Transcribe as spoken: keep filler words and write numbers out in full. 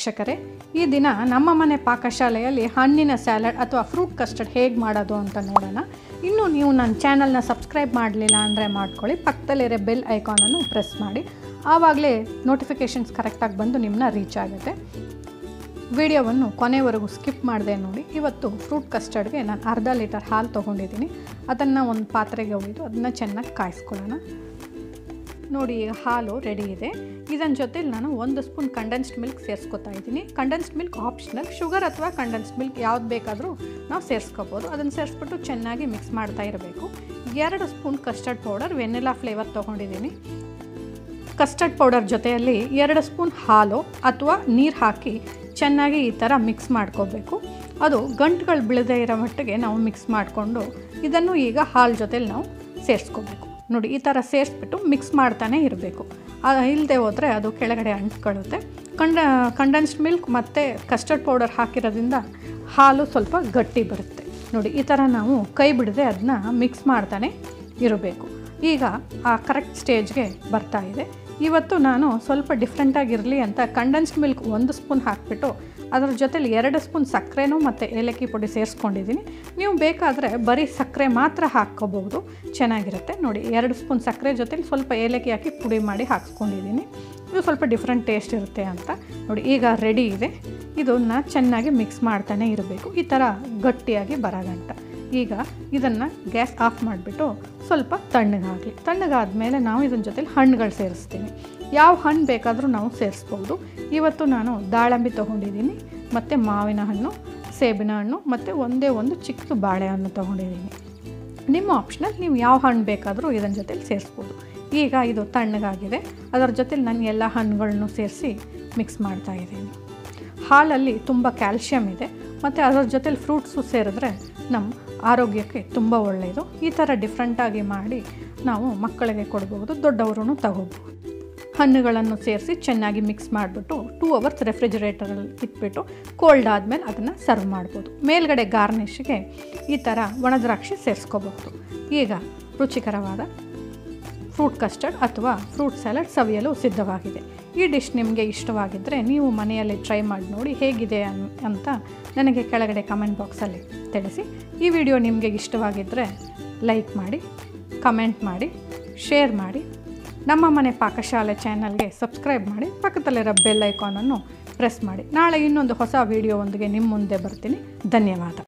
ವೀಕ್ಷಕರೇ, ಈ ದಿನ ನಮ್ಮ ಮನೆ ಪಾಕಶಾಲೆಯಲ್ಲಿ ಹಣ್ಣಿನ ಸ್ಯಾಲಡ್ ಅಥವಾ ಫ್ರೂಟ್ ಕಸ್ಟರ್ಡ್ ಹೇಗೆ ಮಾಡೋದು ಅಂತ ನೋಡೋಣ. ಇನ್ನೂ ನೀವು ನನ್ನ ಚಾನಲ್ನ ಸಬ್ಸ್ಕ್ರೈಬ್ ಮಾಡಲಿಲ್ಲ ಅಂದರೆ ಮಾಡ್ಕೊಳ್ಳಿ, ಪಕ್ಕದಲ್ಲಿರೋ ಬೆಲ್ ಐಕಾನನ್ನು ಪ್ರೆಸ್ ಮಾಡಿ, ಆವಾಗಲೇ ನೋಟಿಫಿಕೇಷನ್ಸ್ ಕರೆಕ್ಟಾಗಿ ಬಂದು ನಿಮ್ಮನ್ನ ರೀಚ್ ಆಗುತ್ತೆ. ವಿಡಿಯೋವನ್ನು ಕೊನೆವರೆಗೂ ಸ್ಕಿಪ್ ಮಾಡದೆ ನೋಡಿ. ಇವತ್ತು ಫ್ರೂಟ್ ಕಸ್ಟರ್ಡ್ಗೆ ನಾನು ಅರ್ಧ ಲೀಟರ್ ಹಾಲು ತೊಗೊಂಡಿದ್ದೀನಿ. ಅದನ್ನು ಒಂದು ಪಾತ್ರೆಗೆ ಒಯ್ದು ಅದನ್ನು ಚೆನ್ನಾಗಿ ಕಾಯಿಸ್ಕೊಳ್ಳೋಣ. ನೋಡಿ, ಈಗ ಹಾಲು ರೆಡಿ ಇದೆ. ಇದನ್ನ ಜೊತೆಲಿ ನಾನು ಒಂದು ಸ್ಪೂನ್ ಕಂಡೆನ್ಸ್ಡ್ ಮಿಲ್ಕ್ ಸೇರಿಸ್ಕೊತಾ ಇದ್ದೀನಿ. ಕಂಡೆನ್ಸ್ಡ್ ಮಿಲ್ಕ್ ಆಪ್ಷನಲ್, ಶುಗರ್ ಅಥವಾ ಕಂಡೆನ್ಸ್ಡ್ ಮಿಲ್ಕ್ ಯಾವ್ದು ಬೇಕಾದರೂ ನಾವು ಸೇರಿಸ್ಕೋಬೋದು. ಅದನ್ನು ಸೇರಿಸ್ಬಿಟ್ಟು ಚೆನ್ನಾಗಿ ಮಿಕ್ಸ್ ಮಾಡ್ತಾ ಇರಬೇಕು. ಎರಡು spoon custard powder, vanilla flavour ತೊಗೊಂಡಿದ್ದೀನಿ. ಕಸ್ಟರ್ಡ್ ಪೌಡರ್ ಜೊತೆಯಲ್ಲಿ ಎರಡು ಸ್ಪೂನ್ ಹಾಲು ಅಥವಾ ನೀರು ಹಾಕಿ ಚೆನ್ನಾಗಿ ಈ ಥರ ಮಿಕ್ಸ್ ಮಾಡ್ಕೋಬೇಕು. ಅದು ಗಂಟುಗಳು ಬೀಳದೇ ಇರೋ ಮಟ್ಟಿಗೆ ನಾವು ಮಿಕ್ಸ್ ಮಾಡಿಕೊಂಡು ಇದನ್ನು ಈಗ ಹಾಲು ಜೊತೆಲಿ ನಾವು ಸೇರಿಸ್ಕೋಬೇಕು. ನೋಡಿ, ಈ ಥರ ಸೇರಿಸ್ಬಿಟ್ಟು ಮಿಕ್ಸ್ ಮಾಡ್ತಾನೆ ಇರಬೇಕು. ಇಲ್ಲದೆ ಹೋದರೆ ಅದು ಕೆಳಗಡೆ ಅಂಟ್ಕೊಳ್ಳುತ್ತೆ. ಕಂಡ ಕಂಡೆನ್ಸ್ಡ್ ಮಿಲ್ಕ್ ಮತ್ತು ಕಸ್ಟರ್ಡ್ ಪೌಡರ್ ಹಾಕಿರೋದ್ರಿಂದ ಹಾಲು ಸ್ವಲ್ಪ ಗಟ್ಟಿ ಬರುತ್ತೆ. ನೋಡಿ, ಈ ಥರ ನಾವು ಕೈ ಬಿಡದೆ ಅದನ್ನ ಮಿಕ್ಸ್ ಮಾಡ್ತಾನೆ ಇರಬೇಕು. ಈಗ ಆ ಕರೆಕ್ಟ್ ಸ್ಟೇಜ್ಗೆ ಬರ್ತಾ ಇದೆ. ಇವತ್ತು ನಾನು ಸ್ವಲ್ಪ ಡಿಫ್ರೆಂಟಾಗಿರಲಿ ಅಂತ ಕಂಡೆನ್ಸ್ಡ್ ಮಿಲ್ಕ್ ಒಂದು ಸ್ಪೂನ್ ಹಾಕಿಬಿಟ್ಟು ಅದರ ಜೊತೆಲಿ ಎರಡು ಸ್ಪೂನ್ ಸಕ್ಕರೆನೂ ಮತ್ತು ಏಲಕ್ಕಿ ಪುಡಿ ಸೇರಿಸ್ಕೊಂಡಿದ್ದೀನಿ. ನೀವು ಬೇಕಾದರೆ ಬರೀ ಸಕ್ಕರೆ ಮಾತ್ರ ಹಾಕ್ಕೋಬೋದು, ಚೆನ್ನಾಗಿರುತ್ತೆ. ನೋಡಿ, ಎರಡು ಸ್ಪೂನ್ ಸಕ್ಕರೆ ಜೊತೆಲಿ ಸ್ವಲ್ಪ ಏಲಕ್ಕಿ ಹಾಕಿ ಪುಡಿ ಮಾಡಿ ಹಾಕ್ಸ್ಕೊಂಡಿದ್ದೀನಿ. ಇದು ಸ್ವಲ್ಪ ಡಿಫ್ರೆಂಟ್ ಟೇಸ್ಟ್ ಇರುತ್ತೆ ಅಂತ. ನೋಡಿ, ಈಗ ರೆಡಿ ಇದೆ. ಇದನ್ನು ಚೆನ್ನಾಗಿ ಮಿಕ್ಸ್ ಮಾಡ್ತಾನೆ ಇರಬೇಕು, ಈ ಥರ ಗಟ್ಟಿಯಾಗಿ ಬರೋಗಂಟ. ಈಗ ಇದನ್ನು ಗ್ಯಾಸ್ ಆಫ್ ಮಾಡಿಬಿಟ್ಟು ಸ್ವಲ್ಪ ತಣ್ಣಗಾಗಲಿ. ತಣ್ಣಗಾದ ಮೇಲೆ ನಾವು ಇದನ್ನ ಜೊತೆಲಿ ಹಣ್ಣುಗಳು ಸೇರಿಸ್ತೀನಿ. ಯಾವ ಹಣ್ಣು ಬೇಕಾದರೂ ನಾವು ಸೇರಿಸ್ಬೋದು. ಇವತ್ತು ನಾನು ದಾಳಿಂಬೆ ತೊಗೊಂಡಿದ್ದೀನಿ, ಮತ್ತು ಮಾವಿನ ಹಣ್ಣು, ಸೇಬಿನ ಹಣ್ಣು, ಮತ್ತು ಒಂದೇ ಒಂದು ಚಿಕ್ಕ ಬಾಳೆಹಣ್ಣು ತೊಗೊಂಡಿದ್ದೀನಿ. ನಿಮ್ಮ ಆಪ್ಷನಲ್, ನೀವು ಯಾವ ಹಣ್ಣು ಬೇಕಾದರೂ ಇದನ್ನ ಜೊತೆಲಿ ಸೇರಿಸ್ಬೋದು. ಈಗ ಇದು ತಣ್ಣಗಾಗಿದೆ. ಅದರ ಜೊತೆಲಿ ನಾನು ಎಲ್ಲ ಹಣ್ಣುಗಳನ್ನು ಸೇರಿಸಿ ಮಿಕ್ಸ್ ಮಾಡ್ತಾಯಿದ್ದೀನಿ. ಹಾಲಲ್ಲಿ ತುಂಬ ಕ್ಯಾಲ್ಶಿಯಮ್ ಇದೆ, ಮತ್ತು ಅದರ ಜೊತೆಲಿ ಫ್ರೂಟ್ಸು ಸೇರಿದ್ರೆ ನಮ್ಮ ಆರೋಗ್ಯಕ್ಕೆ ತುಂಬ ಒಳ್ಳೆಯದು. ಈ ಥರ ಡಿಫ್ರೆಂಟಾಗಿ ಮಾಡಿ ನಾವು ಮಕ್ಕಳಿಗೆ ಕೊಡ್ಬೋದು, ದೊಡ್ಡವರು ತಗೋಬೋದು. ಹಣ್ಣುಗಳನ್ನು ಸೇರಿಸಿ ಚೆನ್ನಾಗಿ ಮಿಕ್ಸ್ ಮಾಡಿಬಿಟ್ಟು ಟೂ ಅವರ್ಸ್ ರೆಫ್ರಿಜರೇಟರಲ್ಲಿ ಇಟ್ಬಿಟ್ಟು ಕೋಲ್ಡ್ ಆದಮೇಲೆ ಅದನ್ನು ಸರ್ವ್ ಮಾಡ್ಬೋದು. ಮೇಲ್ಗಡೆ ಗಾರ್ನಿಷ್ಗೆ ಈ ಥರ ಒಣದ್ರಾಕ್ಷಿ ಸೇರಿಸ್ಕೋಬಹುದು. ಈಗ ರುಚಿಕರವಾದ ಫ್ರೂಟ್ ಕಸ್ಟರ್ಡ್ ಅಥವಾ ಫ್ರೂಟ್ ಸ್ಯಾಲಡ್ ಸವಿಯಲು ಸಿದ್ಧವಾಗಿದೆ. ಈ ಡಿಶ್ ನಿಮಗೆ ಇಷ್ಟವಾಗಿದ್ದರೆ ನೀವು ಮನೆಯಲ್ಲಿ ಟ್ರೈ ಮಾಡಿ ನೋಡಿ ಹೇಗಿದೆ ಅಂತ ನನಗೆ ಕೆಳಗಡೆ ಕಮೆಂಟ್ ಬಾಕ್ಸಲ್ಲಿ ತಿಳಿಸಿ. ಈ ವಿಡಿಯೋ ನಿಮಗೆ ಇಷ್ಟವಾಗಿದ್ದರೆ ಲೈಕ್ ಮಾಡಿ, ಕಮೆಂಟ್ ಮಾಡಿ, ಶೇರ್ ಮಾಡಿ. ನಮ್ಮ ಮನೆ ಪಾಕಶಾಲೆ ಚಾನಲ್ಗೆ ಸಬ್ಸ್ಕ್ರೈಬ್ ಮಾಡಿ, ಪಕ್ಕದಲ್ಲಿರೋ ಬೆಲ್ ಐಕಾನನ್ನು ಪ್ರೆಸ್ ಮಾಡಿ. ನಾಳೆ ಇನ್ನೊಂದು ಹೊಸ ವಿಡಿಯೋವೊಂದಿಗೆ ನಿಮ್ಮ ಮುಂದೆ ಬರ್ತೀನಿ. ಧನ್ಯವಾದ.